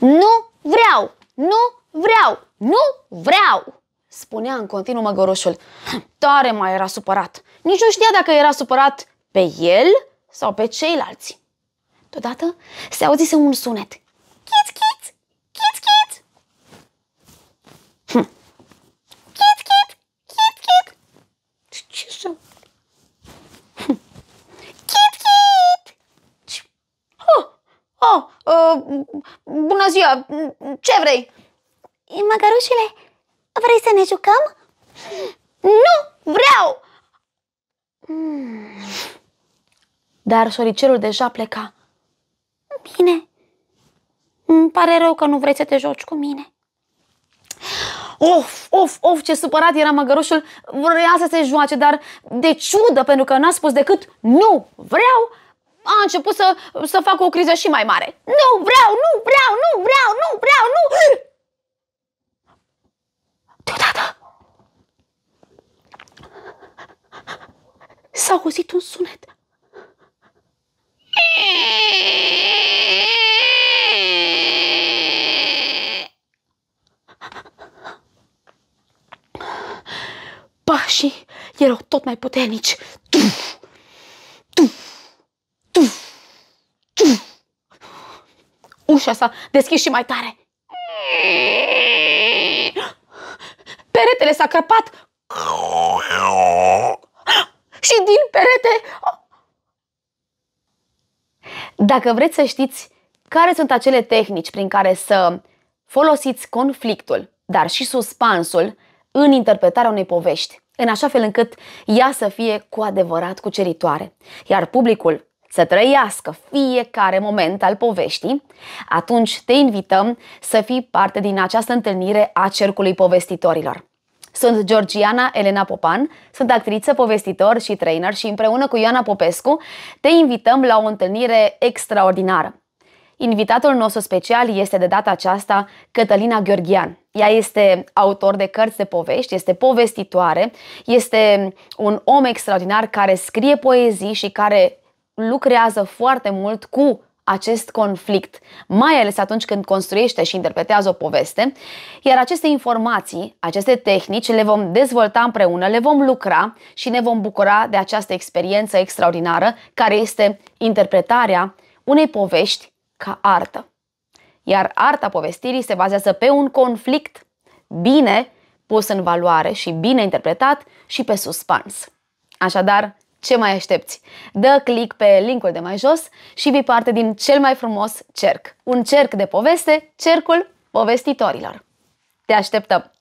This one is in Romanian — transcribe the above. Nu vreau! Nu vreau! Nu vreau! Spunea în continuu Măgăroșul. Tare mai era supărat. Nici nu știa dacă era supărat pe el sau pe ceilalți. Deodată se auzise un sunet. Chiț, chiț! Chiț, chiț! Chiț, chiț! Chiț, chiț! Ce sunt? Chiț, chiț! Bună ziua! Ce vrei? Măgărușile, vrei să ne jucăm? Nu vreau! Dar șoricelul deja pleca. Bine, îmi pare rău că nu vrei să te joci cu mine. Of, of, of, ce supărat era Măgărușul, vrea să se joace, dar de ciudă, pentru că n-a spus decât nu vreau, a început să facă o criză și mai mare. Nu vreau, nu vreau, nu vreau, nu vreau, nu! Deodată s-a auzit un sunet. Pașii erau tot mai puternici. Tuf, tuf, tuf, tuf. Ușa s-a deschis și mai tare. Peretele s-a crăpat. Și din perete... Dacă vreți să știți care sunt acele tehnici prin care să folosiți conflictul, dar și suspansul în interpretarea unei povești, în așa fel încât ea să fie cu adevărat cuceritoare, iar publicul să trăiască fiecare moment al poveștii, atunci te invităm să fii parte din această întâlnire a Cercului Povestitorilor. Sunt Georgiana Elena Popan, sunt actriță, povestitor și trainer și împreună cu Ioana Popescu te invităm la o întâlnire extraordinară. Invitatul nostru special este de data aceasta Cătălina Gheorghean. Ea este autor de cărți de povești, este povestitoare, este un om extraordinar care scrie poezii și care lucrează foarte mult cu acest conflict, mai ales atunci când construiește și interpretează o poveste, iar aceste informații, aceste tehnici le vom dezvolta împreună, le vom lucra și ne vom bucura de această experiență extraordinară care este interpretarea unei povești ca artă. Iar arta povestirii se bazează pe un conflict bine pus în valoare și bine interpretat și pe suspans. Așadar, ce mai aștepți? Dă click pe linkul de mai jos și vii parte din cel mai frumos cerc. Un cerc de poveste, Cercul Povestitorilor. Te așteptăm!